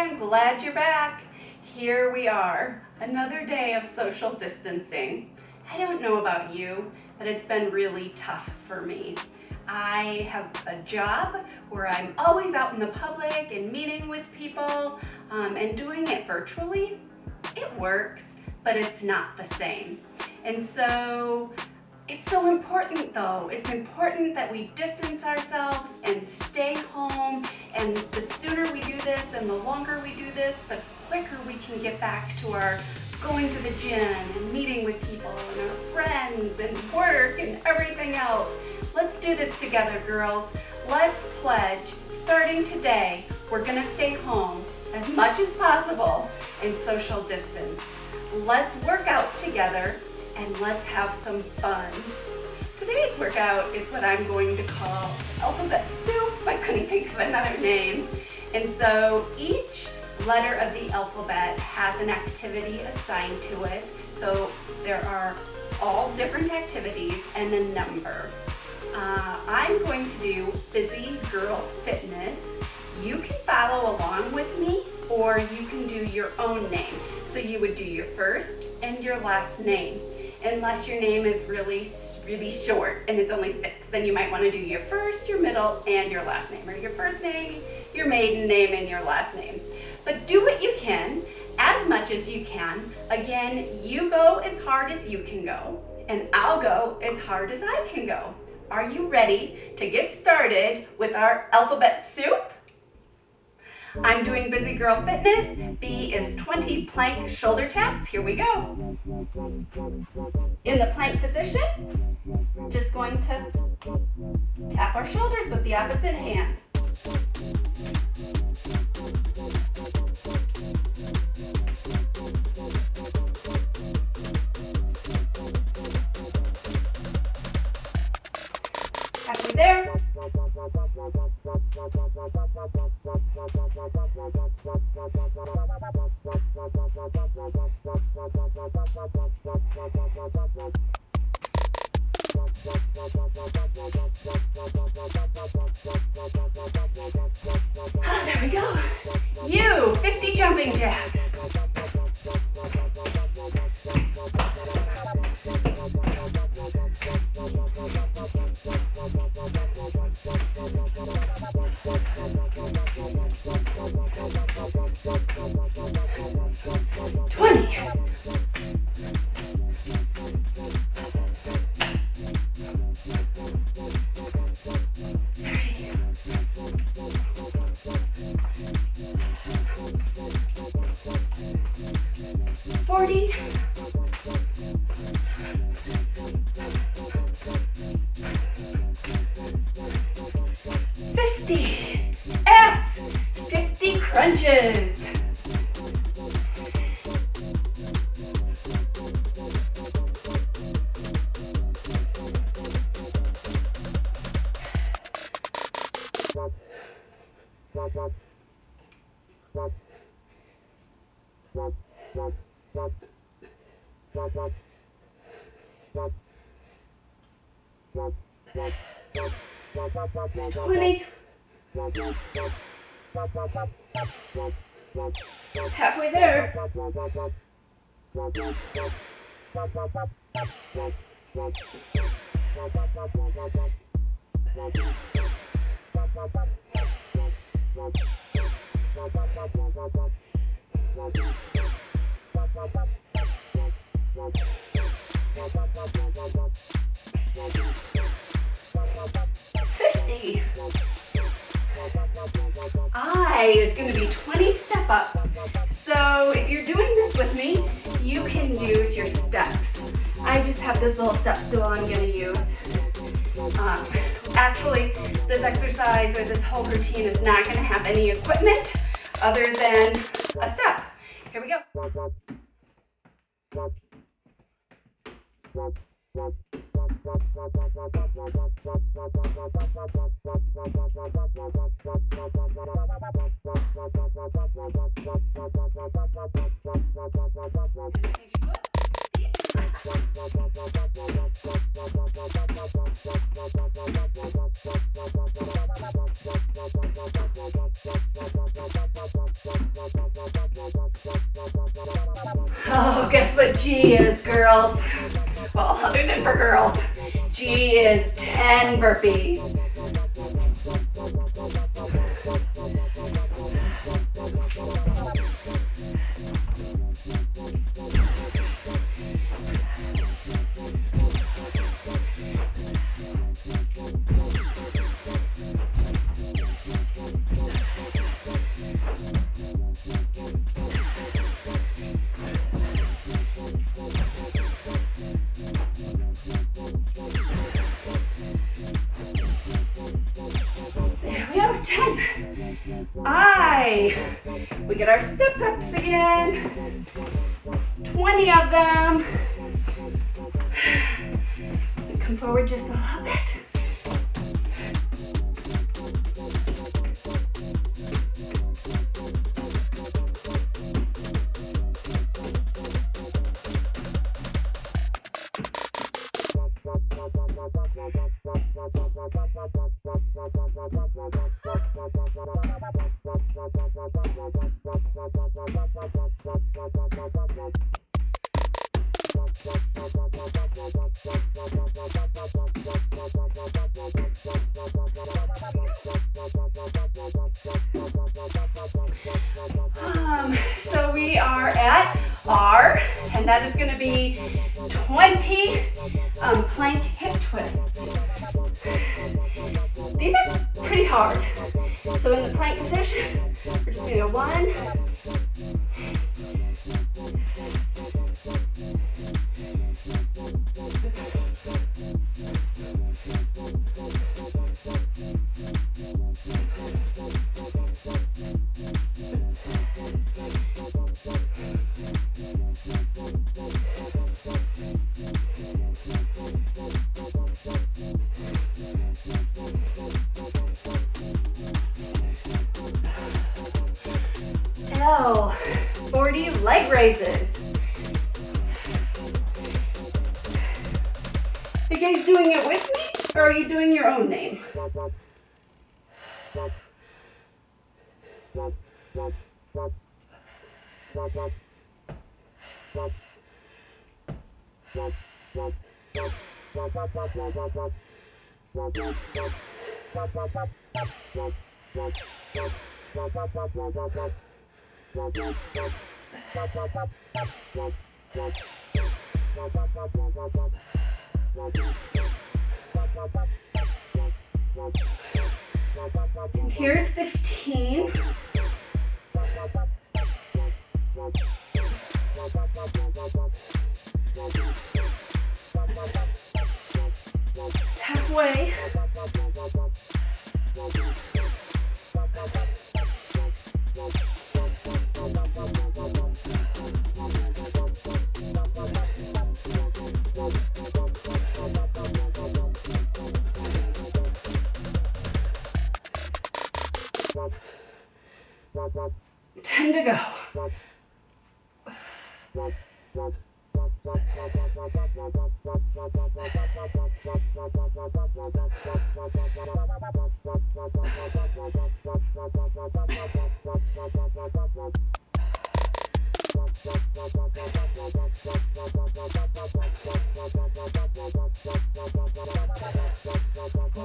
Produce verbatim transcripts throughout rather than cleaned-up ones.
I'm glad you're back. Here we are, another day of social distancing. I don't know about you, but it's been really tough for me. I have a job where I'm always out in the public and meeting with people, um, and doing it virtually. It works, but it's not the same. And so it's so important though. It's important that we distance ourselves and stay home. And the sooner we do this and the longer we do this, the quicker we can get back to our going to the gym and meeting with people and our friends and work and everything else. Let's do this together, girls. Let's pledge, starting today, we're gonna stay home as much as possible and social distance. Let's work out together and let's have some fun. Today's workout is what I'm going to call alphabet soup. I couldn't think of another name. And so each letter of the alphabet has an activity assigned to it. So there are all different activities and a number. Uh, I'm going to do Busy Girl Fitness. You can follow along with me, or you can do your own name. So you would do your first and your last name. Unless your name is really, really short and it's only six, then you might want to do your first, your middle, and your last name, or your first name, your maiden name, and your last name. But do what you can, as much as you can. Again, you go as hard as you can go, and I'll go as hard as I can go. Are you ready to get started with our alphabet soup? I'm doing Busy Girl Fitness. B is twenty plank shoulder taps. Here we go. In the plank position, just going to tap our shoulders with the opposite hand. Happy there. Oh, there we go. You, fifty jumping jacks. forty, fifty, S, fifty crunches. twenty. Halfway there. fifty. I is going to be twenty step ups. So if you're doing this with me, you can use your steps. I just have this little step stool I'm going to use. Um, actually, this exercise or this whole routine is not going to have any equipment other than a step. Here we go. Oh, guess what G is, girls? Well, other than for girls, G is ten burpees. I, we get our step ups again, twenty of them. And come forward just a little bit. Um, so we are at R, and that is going to be twenty um, plank hip twists. These are pretty hard. So in the plank position, we're just doing a one, forty leg raises. Are you guys doing it with me, or are you doing your own name? And here's fifteen. Halfway. ten to go.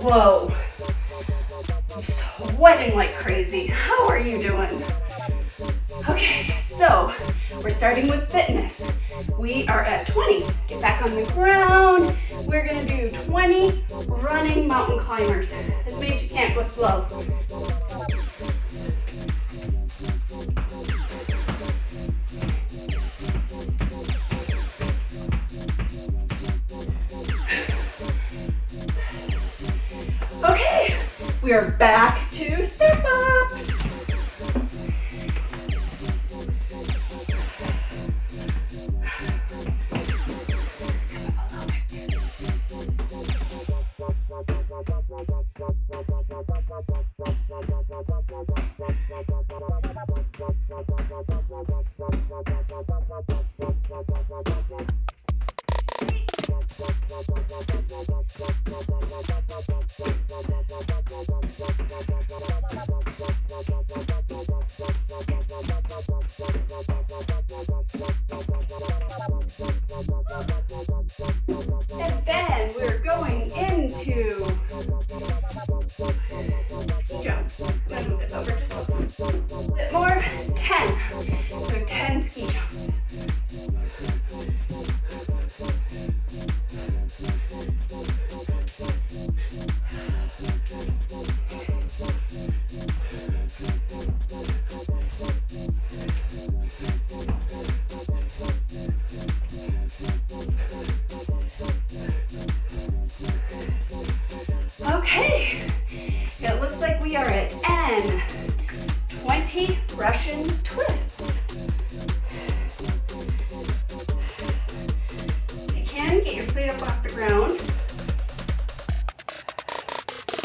Whoa. Sweating like crazy. How are you doing? Okay, so we're starting with fitness. We are at twenty. Get back on the ground. We're gonna do twenty running mountain climbers. This means you can't go slow. Okay, we are back to step ups. And then we're going into ski jump. I'm gonna move this over just a little bit more. ten. So ten ski jumps. Okay, it looks like we are at N. twenty Russian twists. If you can, get your plate up off the ground.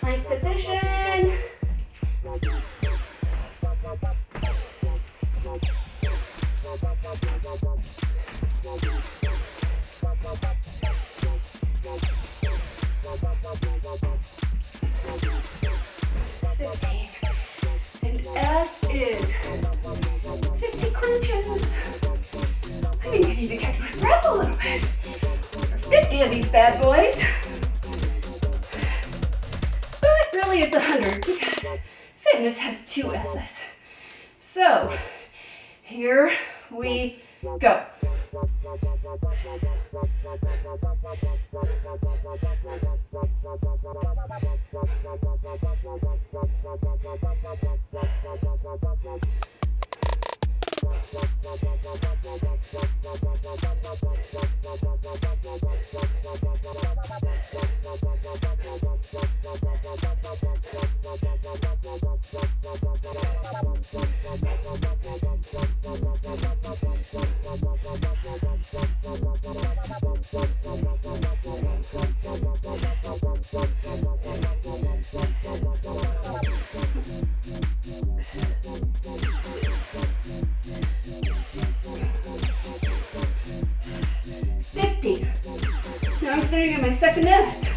Plank position. fifteen. And S is fifty crunches. I think I need to catch my breath a little bit. fifty of these bad boys. But really it's one hundred because fitness has two S's. So here we go. fifty. Now I'm starting on my second S. fifty.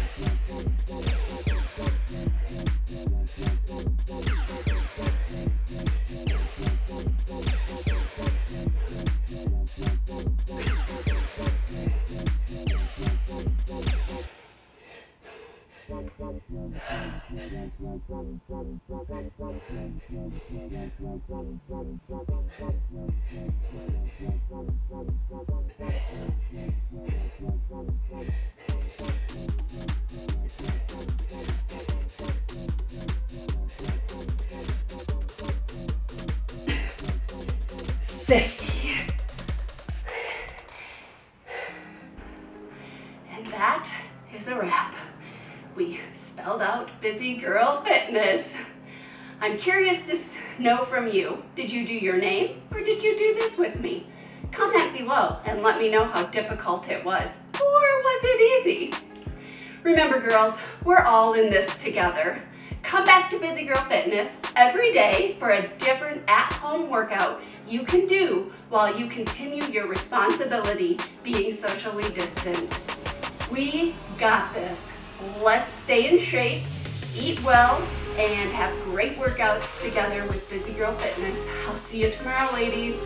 And that is a wrap. We spelled out Busy Girl Fitness. I'm curious to know from you, did you do your name or did you do this with me? Comment below and let me know how difficult it was, or was it easy? Remember girls, we're all in this together. Come back to Busy Girl Fitness every day for a different at-home workout you can do while you continue your responsibility being socially distant. We got this. Let's stay in shape, eat well, and have great workouts together with Busy Girl Fitness. I'll see you tomorrow, ladies.